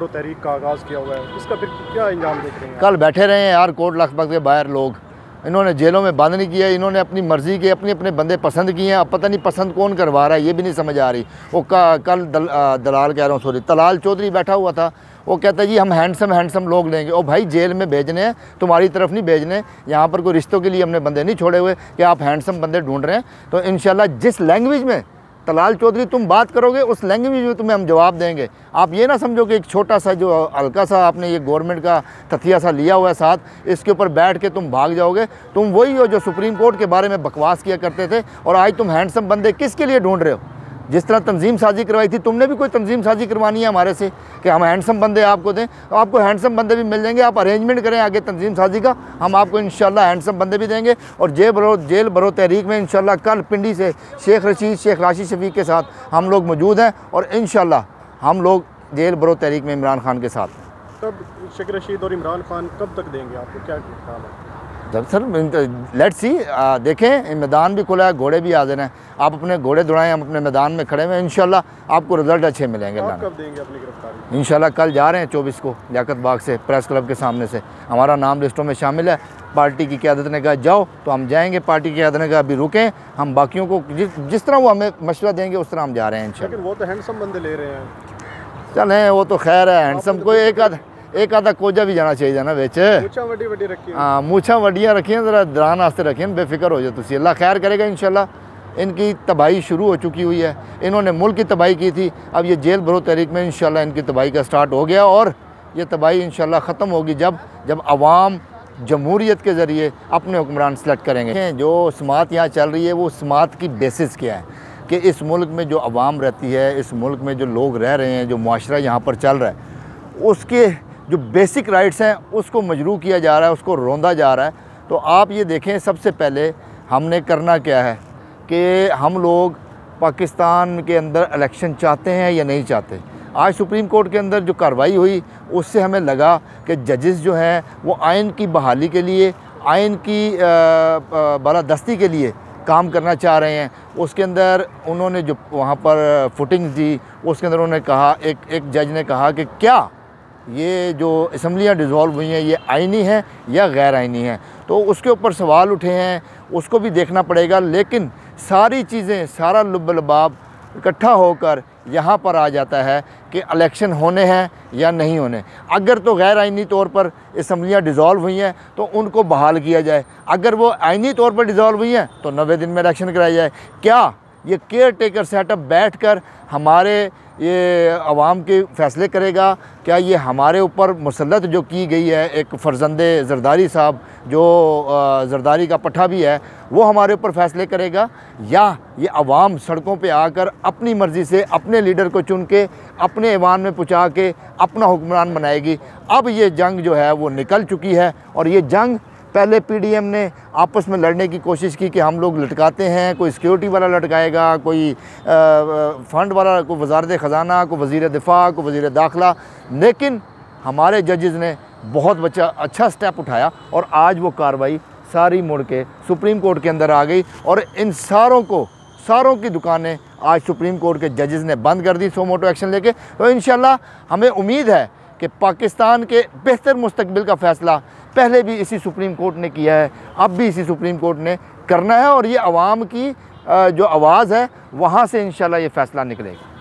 तहरीक का आगाज़ किया हुआ है, इसका फिर क्या इंजाम देख रहे हैं? कल बैठे रहे हैं यार कोट लखपत के बाहर लोग, इन्होंने जेलों में बंद नहीं किया, इन्होंने अपनी मर्ज़ी के अपने अपने बंदे पसंद किए हैं। अब पता नहीं पसंद कौन करवा रहा है, ये भी नहीं समझ आ रही। वो कल दलाल कह रहा हूँ, सॉरी, तलाल चौधरी बैठा हुआ था, वो कहता है जी हम हैंडसम लोग लेंगे। ओ भाई, जेल में भेजने हैं, तुम्हारी तरफ नहीं भेजने। यहाँ पर कोई रिश्तों के लिए हमने बंदे नहीं छोड़े हुए कि आप हैंडसम बंदे ढूंढ रहे हैं। तो इंशाल्लाह जिस लैंग्वेज में तलाल चौधरी तुम बात करोगे, उस लैंग्वेज में तुम्हें हम जवाब देंगे। आप ये ना समझो कि एक छोटा सा जो हल्का सा आपने ये गवर्नमेंट का तथिया सा लिया हुआ है साथ, इसके ऊपर बैठ के तुम भाग जाओगे। तुम वही हो जो सुप्रीम कोर्ट के बारे में बकवास किया करते थे, और आज तुम हैंडसम बंदे किसके लिए ढूंढ रहे हो? जिस तरह तंजीम साजी करवाई थी, तुमने भी कोई तंजीम साजी करवानी है हमारे से कि हम हैंडसम बंदे आपको दें? तो आपको हैंडसम बंदे भी मिल जाएंगे, आप अरेंजमेंट करें आगे तंजीम साजी का, हम आपको इंशाल्लाह हैंडसम बंदे भी देंगे। और जेल भरो तहरीक में इंशाल्लाह कल पिंडी से शेख रशीद शफीक के साथ हम लोग मौजूद हैं, और इंशाल्लाह हम लोग जेल भरो तहरीक में इमरान खान के साथ। तब शेख रशीद और इमरान खान कब तक देंगे, आपको क्या ख्याल है? सर लेट्स सी, देखें मैदान भी खुला है, घोड़े भी हाजिर हैं। आप अपने घोड़े दौड़ाएं, हम अपने मैदान में खड़े हुए हैं। इंशाल्लाह आपको रिजल्ट अच्छे मिलेंगे। आप कब देंगे अपनी गिरफ्तारी? इंशाल्लाह कल जा रहे हैं 24 को लियाकत बाग से, प्रेस क्लब के सामने से। हमारा नाम लिस्टों में शामिल है। पार्टी की क़यादत ने कहा जाओ तो हम जाएँगे, पार्टी की क़यादत ने कहा अभी रुकें। हम बाकियों को जिस तरह वो हमें मशवरा देंगे उस तरह हम जा रहे हैं इंशाल्लाह। लेकिन वो तो हैंडसम बंदे ले रहे हैं। चलें, वो तो खैर है, हैंडसम कोई एक आधा कोजा भी जाना चाहिए ना बेच। हाँ, मूछा वड्डिया रखिए, जरा दरान वास्ते रखिए, बेफिक्र हो जाओ तुसी। अल्लाह खैर करेगा इंशाल्लाह। इनकी तबाही शुरू हो चुकी हुई है, इन्होंने मुल्क की तबाही की थी, अब ये जेल भरो तहरीक में इंशाल्लाह इनकी तबाही का स्टार्ट हो गया। और ये तबाही इंशाल्लाह ख़त्म होगी जब आवाम जमहूरीत के ज़रिए अपने हुक्मरान सेलेक्ट करेंगे। जो समात यहाँ चल रही है, वो समात की बेसिस क्या है कि इस मुल्क में जो आवाम रहती है, इस मुल्क में जो लोग रह रहे हैं, जो माशरा यहाँ पर चल रहा है, उसके जो बेसिक राइट्स हैं उसको मजरू किया जा रहा है, उसको रोंदा जा रहा है। तो आप ये देखें, सबसे पहले हमने करना क्या है कि हम लोग पाकिस्तान के अंदर इलेक्शन चाहते हैं या नहीं चाहते। आज सुप्रीम कोर्ट के अंदर जो कार्रवाई हुई, उससे हमें लगा कि जजेस जो हैं वो आइन की बहाली के लिए, आइन की बालादस्ती के लिए काम करना चाह रहे हैं। उसके अंदर उन्होंने जो वहाँ पर फुटिंग दी, उसके अंदर उन्होंने कहा, एक जज ने कहा कि क्या ये जो असम्बलियाँ डिज़ोल्व हुई हैं ये आइनी हैं या गैर आइनी हैं? तो उसके ऊपर सवाल उठे हैं, उसको भी देखना पड़ेगा। लेकिन सारी चीज़ें, सारा लुब्बलबाब इकट्ठा होकर यहाँ पर आ जाता है कि इलेक्शन होने हैं या नहीं होने। अगर तो गैर आइनी तौर पर असम्बलियाँ डिज़ोल्व हुई हैं तो उनको बहाल किया जाए, अगर वो आइनी तौर पर डिज़ोल्व हुई हैं तो 90 दिन में इलेक्शन कराया जाए। क्या ये केयर टेकर सेटअप बैठ कर हमारे ये आवाम के फ़ैसले करेगा? क्या ये हमारे ऊपर मुसलत जो की गई है, एक फ़र्जंदे जरदारी साहब जो जरदारी का पट्ठा भी है, वो हमारे ऊपर फ़ैसले करेगा? या ये आवाम सड़कों पे आकर अपनी मर्ज़ी से अपने लीडर को चुन के अपने ईवान में पहुँचा के अपना हुक्मरान बनाएगी? अब ये जंग जो है वो निकल चुकी है, और ये जंग पहले पीडीएम ने आपस में लड़ने की कोशिश की कि हम लोग लटकाते हैं, कोई सिक्योरिटी वाला लटकाएगा, कोई फ़ंड वाला, कोई वजारत ख़जाना, कोई वज़ीर दिफा, कोई वज़ीर दाखला। लेकिन हमारे जजेज़ ने बहुत अच्छा स्टेप उठाया, और आज वो कार्रवाई सारी मुड़ के सुप्रीम कोर्ट के अंदर आ गई, और इन सारों की दुकानें आज सुप्रीम कोर्ट के जजेज़ ने बंद कर दी सो मोटो एक्शन लेके। तो इंशाल्लाह हमें उम्मीद है कि पाकिस्तान के बेहतर मुस्तकबिल का फ़ैसला पहले भी इसी सुप्रीम कोर्ट ने किया है, अब भी इसी सुप्रीम कोर्ट ने करना है, और ये आवाम की जो आवाज़ है वहाँ से इंशाल्लाह ये फ़ैसला निकलेगा।